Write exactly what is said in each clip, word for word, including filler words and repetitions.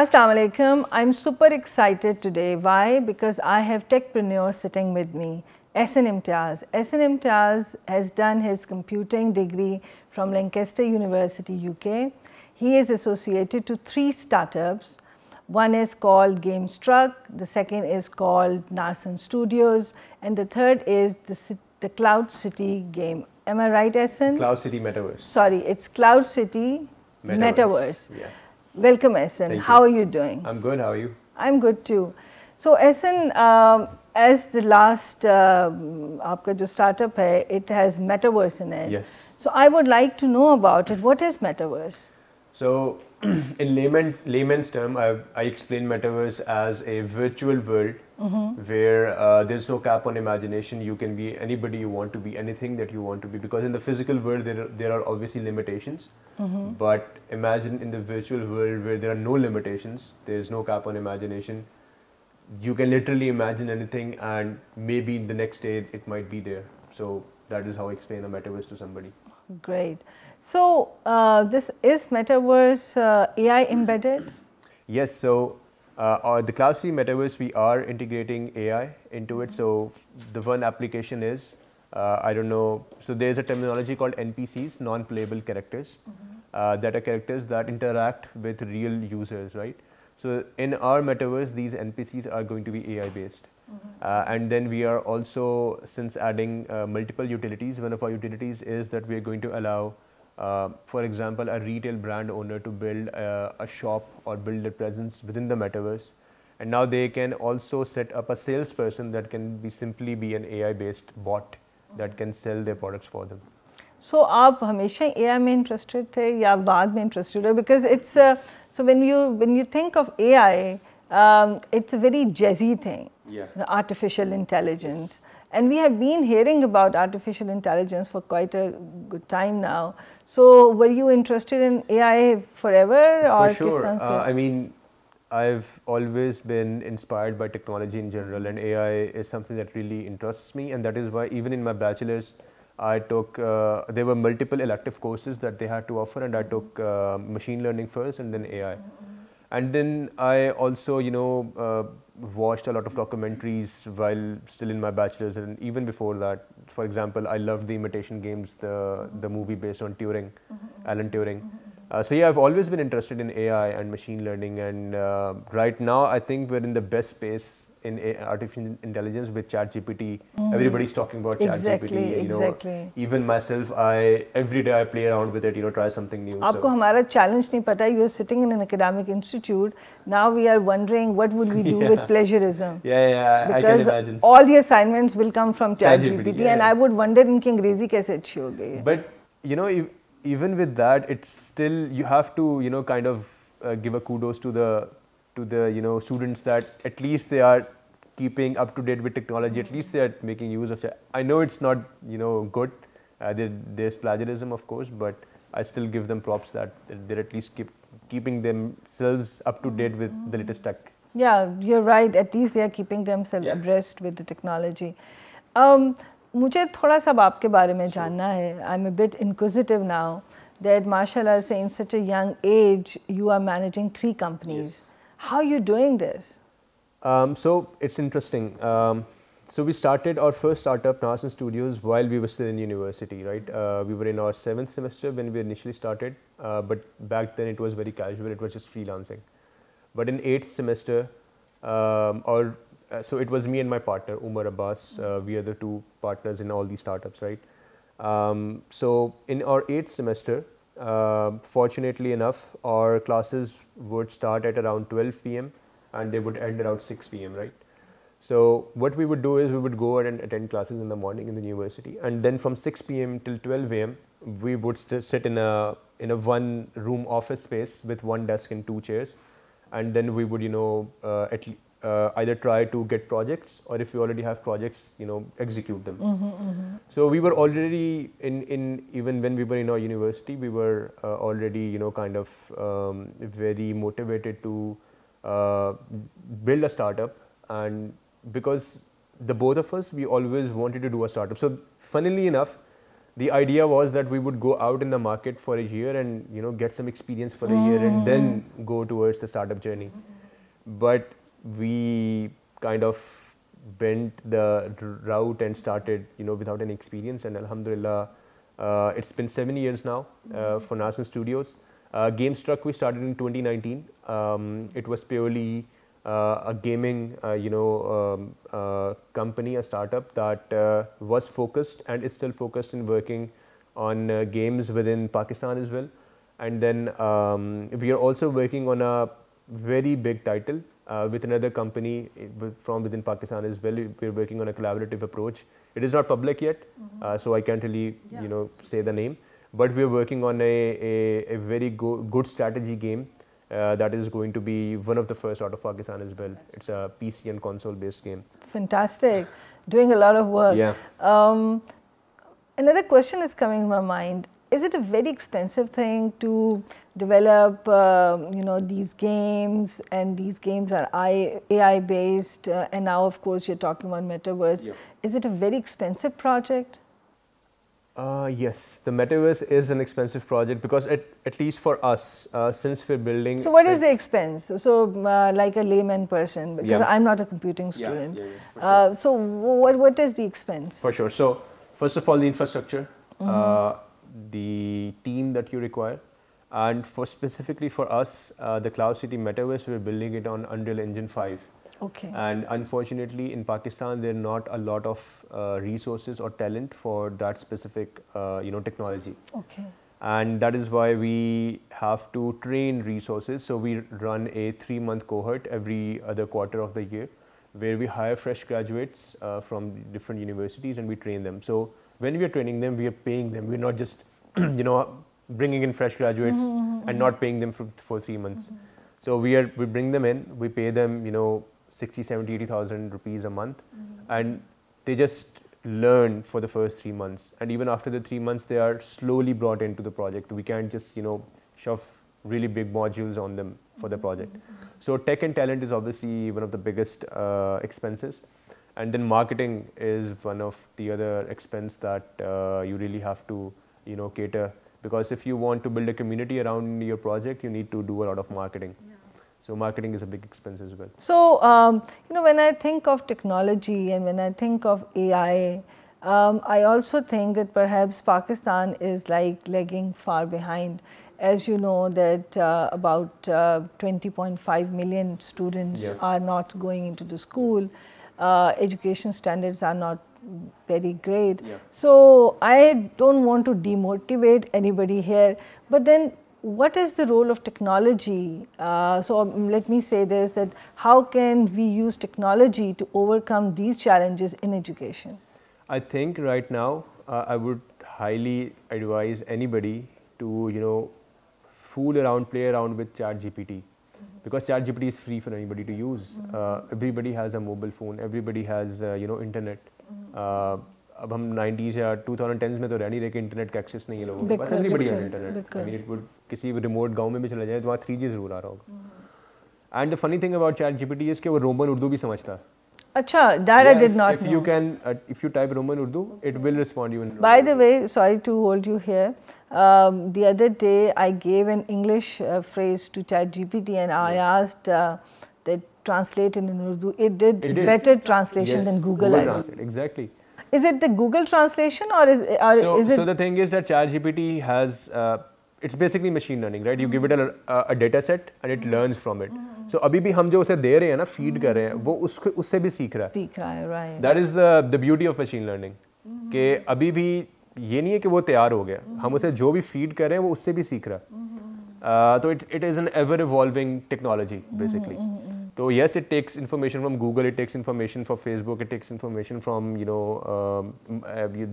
Assalamualaikum. I'm super excited today. Why? Because I have techpreneurs sitting with me. Ahsan Imtiaz. Ahsan Imtiaz has done his computing degree from Lancaster University, U K. He is associated to three startups. One is called Game Struck, the second is called Nursen Studios, and the third is the, the Cloud City game. Am I right, Ahsan? Cloud City Metaverse. Sorry, it's Cloud City Metaverse. Metaverse. Yeah. Welcome, Ahsan. How are you doing? I'm good. How are you? I'm good too. So, Ahsan, um, as the last uh, aapka jo startup hai, it has Metaverse in it. Yes. So, I would like to know about it. What is Metaverse? So, in layman, layman's term, I, I explain Metaverse as a virtual world mm-hmm. where uh, there's no cap on imagination. You can be anybody you want to be, anything that you want to be, because in the physical world, there are, there are obviously limitations. Mm-hmm. But imagine in the virtual world where there are no limitations, there's no cap on imagination. You can literally imagine anything, and maybe the next day it might be there. So that is how I explain a Metaverse to somebody. Great. So, uh, this is Metaverse uh, A I embedded? Yes. So, uh, the Cloud City Metaverse, we are integrating A I into it. So, the one application is, uh, I don't know, so there's a terminology called N P Cs, non-playable characters, mm-hmm. uh, that are characters that interact with real users, right? So, in our Metaverse, these N P Cs are going to be A I based. Uh, and then we are also, since adding uh, multiple utilities, one of our utilities is that we are going to allow, uh, for example, a retail brand owner to build uh, a shop or build a presence within the Metaverse. And now they can also set up a salesperson that can be simply be an A I-based bot that can sell their products for them. So, aap hamesha A I mein interested the ya baad mein interested ho? Because it's uh, so when you when you think of A I. Um, it's a very jazzy thing, yeah. Artificial intelligence. And we have been hearing about artificial intelligence for quite a good time now. So, were you interested in A I forever? For or sure. Uh, I mean, I've always been inspired by technology in general, and A I is something that really interests me. And that is why even in my bachelor's, I took, uh, there were multiple elective courses that they had to offer, and I took uh, machine learning first and then A I. Mm-hmm. And then I also, you know, uh, watched a lot of documentaries while still in my bachelor's, and even before that. For example, I loved the Imitation Games, the, the movie based on Turing, Alan Turing. Uh, so yeah, I've always been interested in A I and machine learning, and uh, right now I think we're in the best space in A I, artificial intelligence, with ChatGPT. Mm. Everybody's talking about ChatGPT. Exactly, G P T, you know, exactly. Even myself, I every day I play around with it, you know, try something new. Aapko so. Hamara challenge nahi pata. You're sitting in an academic institute. Now we are wondering what would we do yeah. with plagiarism. Yeah, yeah, because I can imagine. All the assignments will come from ChatGPT, yeah, and yeah. I would wonder inki Angrezi kaise achhi ho gayi. But, you know, even with that, it's still, you have to, you know, kind of uh, give a kudos to the to the you know students that at least they are keeping up to date with technology, at least they are making use of it. I know it's not, you know, good, uh, there, there's plagiarism of course, but I still give them props that they're at least keep, keeping themselves up to date with the latest tech. Yeah, you're right, at least they are keeping themselves yeah. abreast with the technology. Um, mujhe thoda sab aapke baare mein janna hai. I'm a bit inquisitive now that mashallah, say in such a young age you are managing three companies. Yes. How are you doing this? Um, so, it's interesting. Um, so, we started our first startup, Nursen Studios, while we were still in university, right? Uh, we were in our seventh semester when we initially started, uh, but back then it was very casual, it was just freelancing. But in eighth semester, um, or, uh, so it was me and my partner, Umar Abbas, uh, we are the two partners in all these startups, right? Um, so, in our eighth semester, Uh, fortunately enough, our classes would start at around twelve P M and they would end around six P M, right? So what we would do is we would go and attend classes in the morning in the university, and then from six P M till twelve A M we would sit in a in a one room office space with one desk and two chairs, and then we would, you know, uh, at Uh, either try to get projects, or if you already have projects, you know, execute them. Mm-hmm, mm-hmm. So we were already in, in even when we were in our university, we were uh, already, you know, kind of um, very motivated to uh, build a startup, and because the both of us, we always wanted to do a startup. So funnily enough, the idea was that we would go out in the market for a year and, you know, get some experience for mm. a year and then go towards the startup journey. But we kind of bent the route and started, you know, without any experience, and alhamdulillah, uh, it's been seven years now uh, for Nursen Studios. Uh, Game Struck we started in twenty nineteen. Um, it was purely uh, a gaming, uh, you know, um, uh, company, a startup that uh, was focused and is still focused in working on uh, games within Pakistan as well. And then um, we are also working on a very big title uh, with another company from within Pakistan as well. We're working on a collaborative approach. It is not public yet, mm-hmm. uh, so I can't really, yeah. you know, say the name. But we're working on a, a, a very go, good strategy game uh, that is going to be one of the first out of Pakistan as well. It's a P C and console based game. It's fantastic. Doing a lot of work. Yeah. Um, another question is coming to my mind. Is it a very expensive thing to develop, uh, you know, these games, and these games are A I based, uh, and now of course you're talking about metaverse. Yep. Is it a very expensive project? Uh, yes, the metaverse is an expensive project because at, at least for us, uh, since we're building… So what is the expense? So uh, like a layman person, because yeah. I'm not a computing student. Yeah, yeah, yeah, sure. uh, so what, what is the expense? For sure. So first of all, the infrastructure, mm-hmm. uh, the team that you require, and for specifically for us, uh, the Cloud City Metaverse, we're building it on Unreal Engine five. Okay. And unfortunately, in Pakistan, there are not a lot of uh, resources or talent for that specific, uh, you know, technology. Okay. And that is why we have to train resources. So we run a three-month cohort every other quarter of the year, where we hire fresh graduates uh, from different universities and we train them. So when we are training them, we are paying them. We're not just, you know, bringing in fresh graduates mm-hmm, mm-hmm. and not paying them for, for three months. Mm-hmm. So we are we bring them in. We pay them, you know, sixty, seventy, eighty thousand rupees a month, mm-hmm. and they just learn for the first three months. And even after the three months, they are slowly brought into the project. We can't just, you know, shove really big modules on them for the project. Mm-hmm. So tech and talent is obviously one of the biggest uh, expenses, and then marketing is one of the other expense that uh, you really have to, you know, cater, because if you want to build a community around your project, you need to do a lot of marketing. Yeah. So marketing is a big expense as well. So, um, you know, when I think of technology and when I think of A I, um, I also think that perhaps Pakistan is like lagging far behind. As you know that uh, about uh, twenty point five million students yeah. are not going into the school, uh, education standards are not very great. Yeah. So, I don't want to demotivate anybody here, but then what is the role of technology? Uh, so um, let me say this, that how can we use technology to overcome these challenges in education? I think right now uh, I would highly advise anybody to, you know, fool around, play around with ChatGPT, mm-hmm. because ChatGPT is free for anybody to use. Mm-hmm. uh, everybody has a mobile phone, everybody has uh, you know, internet. Mm-hmm. uh, अब हम nineties या two thousand tense में तो रह नहीं रहे कि internet का एक्सेस नहीं है लोगों के पास, everybody has internet. I mean it would, किसी रिमोट गांव में भी चला जाए तो वहाँ थ्री जी जरूर आ रहा होगा। And the funny thing about ChatGPT is कि वो रोमन उर्दू भी समझता है। Acha, that yeah, I did if, not if know. You can, uh, if you type Roman Urdu, it will respond you in Roman. By the way, sorry to hold you here, um, the other day I gave an English uh, phrase to ChatGPT and I yeah. asked uh, that translate in Urdu. It did, it did. better translation yes. than Google. Google Translate, exactly. Is it the Google translation or is, or so, is it… So the thing is that ChatGPT has, uh, it's basically machine learning, right? You mm-hmm. give it a, a, a data set and it mm-hmm. learns from it. Mm-hmm. So abhi bhi hum jo usse de rahe hain na, feed mm-hmm. kar rahe hain, wo usko, usse bhi seekh raha hai. Seekh raha hai, right. That is the, the beauty of machine learning. Mm-hmm. Ke abhi bhi ye nahi hai ki wo taiyar ho gaya. Mm-hmm. Hum usse jo bhi feed kar rahe hain, wo usse bhi seekh raha hai. Mm-hmm. uh, so it, it is an ever evolving technology basically. Mm-hmm. So yes, it takes information from Google, it takes information from Facebook, it takes information from, you know, um,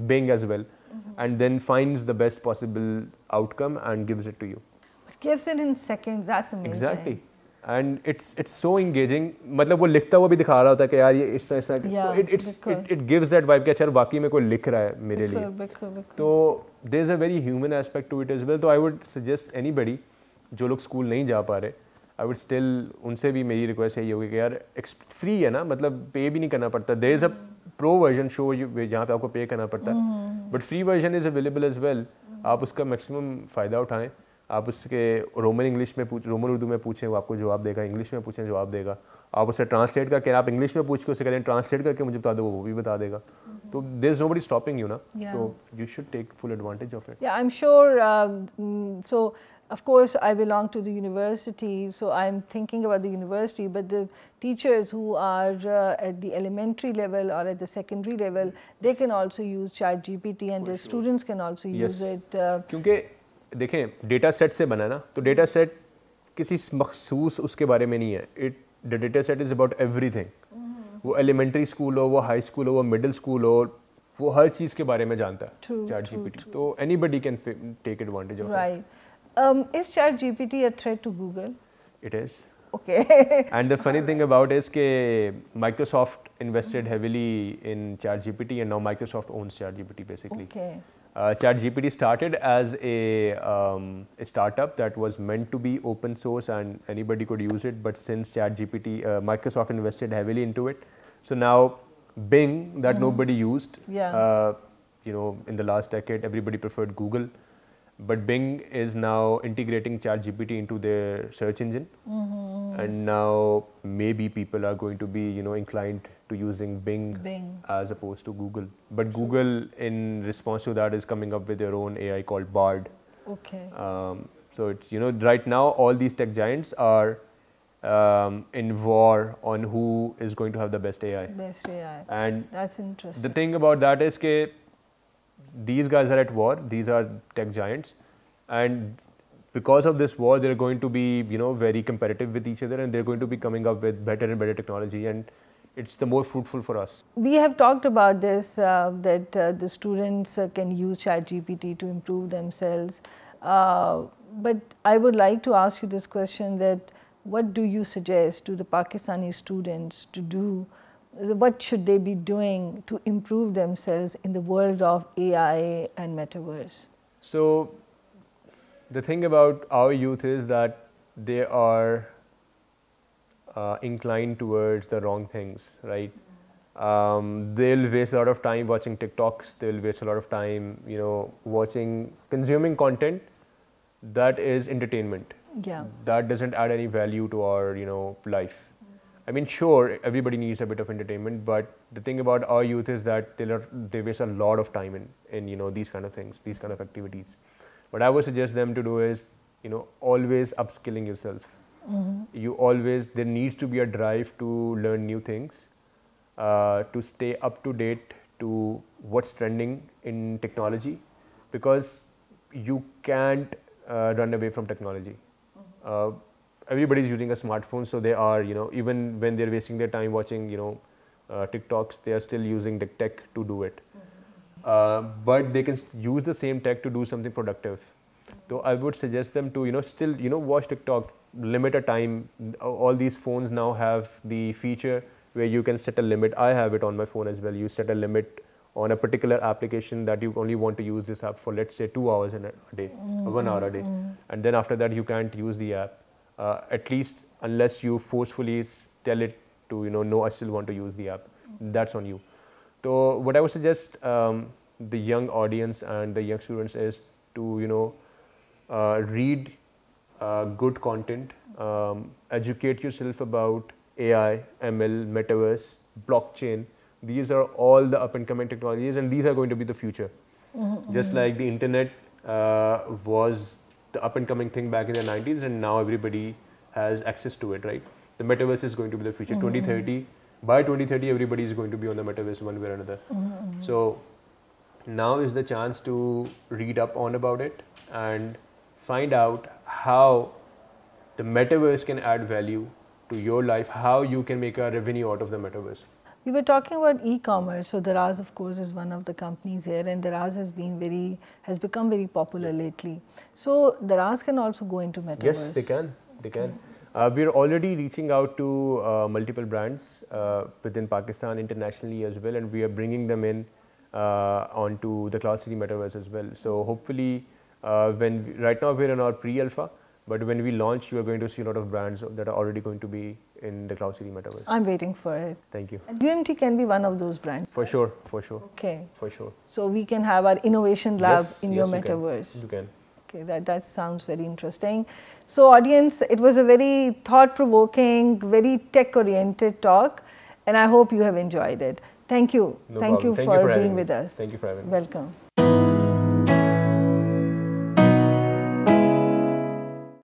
Bing as well, mm-hmm. and then finds the best possible outcome and gives it to you. But gives it in seconds, that's amazing. Exactly. And it's it's so engaging. मतलब वो लिखता हुआ भी दिखा रहा होता है कि यार ये इस तरह से it it's it it gives that vibe कि अच्छा वाकई में कोई लिख रहा है मेरे लिए. तो there's a very human aspect to it as well. So I would suggest anybody जो लोग स्कूल नहीं जा पा रहे, I would still, उनसे भी मेरी रिक्वेस्ट यही होगी कि यार फ्री है ना, मतलब पे भी नहीं करना पड़ता. There is a pro version show you जहाँ पे आपको pay करना पड़ता है, but free version is available as well. आप उसका maximum फ़ायदा उठाएं, आप उसके Roman English में पूछ Roman उर्दू में पूछें वो आपको जवाब देगा, English में पूछें जवाब देगा, आप उसे translate करके आप English में पूछ के उसे करें translate करके मुझे बता दो वो भी बता देगा. So there's nobody stopping you, na? Yeah. So you should take full advantage of it. Yeah, I'm sure. Um, so of course I belong to the university, so I'm thinking about the university. But the teachers who are uh, at the elementary level or at the secondary level, they can also use ChatGPT, and their students can also use it. क्योंकि देखें data set से बना ना, तो data set किसी मखसूस उसके बारे में नहीं है. It the data set is about everything. वो elementary school हो, वो high school हो, वो middle school हो, वो हर चीज़ के बारे में जानता है ChatGPT. तो anybody can take advantage of it. Right. Um, is ChatGPT a threat to Google? It is. Okay. And the funny thing about it is that Microsoft invested heavily in ChatGPT, and now Microsoft owns ChatGPT basically. Okay. Uh, ChatGPT started as a, um, a startup that was meant to be open source and anybody could use it, but since ChatGPT, uh, Microsoft invested heavily into it. So now Bing, that mm-hmm. nobody used, yeah. uh, you know, in the last decade, everybody preferred Google. But Bing is now integrating ChatGPT into their search engine, mm-hmm. and now maybe people are going to be, you know, inclined to using Bing, Bing. as opposed to Google. But sure. Google, in response to that, is coming up with their own A I called Bard. Okay. Um, so it's, you know, right now all these tech giants are um, in war on who is going to have the best A I. Best A I. And that's interesting. The thing about that is that these guys are at war, these are tech giants, and because of this war they're going to be, you know, very competitive with each other, and they're going to be coming up with better and better technology, and it's the more fruitful for us. We have talked about this, uh, that uh, the students uh, can use ChatGPT to improve themselves, uh, but I would like to ask you this question, that what do you suggest to the Pakistani students to do? What should they be doing to improve themselves in the world of A I and metaverse? So the thing about our youth is that they are uh, inclined towards the wrong things, right? Um, they'll waste a lot of time watching TikToks, they'll waste a lot of time, you know, watching, consuming content that is entertainment. Yeah. That doesn't add any value to our, you know, life. I mean, sure, everybody needs a bit of entertainment, but the thing about our youth is that they they waste a lot of time in, in you know, these kind of things, these kind of activities. What I would suggest them to do is, you know, always upskilling yourself. Mm-hmm. You always, there needs to be a drive to learn new things, uh, to stay up to date to what's trending in technology, because you can't uh, run away from technology. Uh, Everybody is using a smartphone, so they are, you know, even when they're wasting their time watching, you know, uh, TikToks, they are still using the tech to do it. Uh, but they can use the same tech to do something productive. So I would suggest them to, you know, still, you know, watch TikTok, limit a time. All these phones now have the feature where you can set a limit. I have it on my phone as well. You set a limit on a particular application that you only want to use this app for, let's say, two hours in a day, or one hour a day. And then after that, you can't use the app. Uh, at least unless you forcefully tell it to, you know, no, I still want to use the app, that's on you. So what I would suggest um, the young audience and the young students is to, you know, uh, read uh, good content, um, educate yourself about A I, M L, metaverse, blockchain. These are all the up and coming technologies, and these are going to be the future. Mm-hmm. Just like the internet uh, was the up and coming thing back in the nineties, and now everybody has access to it, right? The metaverse is going to be the future. Mm-hmm. twenty thirty, by twenty thirty, everybody is going to be on the metaverse one way or another. Mm-hmm. So now is the chance to read up on about it and find out how the metaverse can add value to your life, how you can make a revenue out of the metaverse. We were talking about e-commerce, so Daraz, of course, is one of the companies here, and Daraz has been very, has become very popular lately. So Daraz can also go into metaverse. Yes, they can. They can. Uh, we are already reaching out to uh, multiple brands uh, within Pakistan, internationally as well, and we are bringing them in uh, onto the Cloud City Metaverse as well. So hopefully, uh, when we, right now we are in our pre-alpha. But when we launch, you are going to see a lot of brands that are already going to be in the Cloud City Metaverse. I'm waiting for it. Thank you. And U M T can be one of those brands. For right? sure, for sure. Okay. For sure. So we can have our innovation lab yes, in yes, your Metaverse. You can. You can. Okay, that, that sounds very interesting. So audience, it was a very thought-provoking, very tech-oriented talk, and I hope you have enjoyed it. Thank you. No Thank problem. you Thank for, you for being with us. Thank you for having me. Welcome.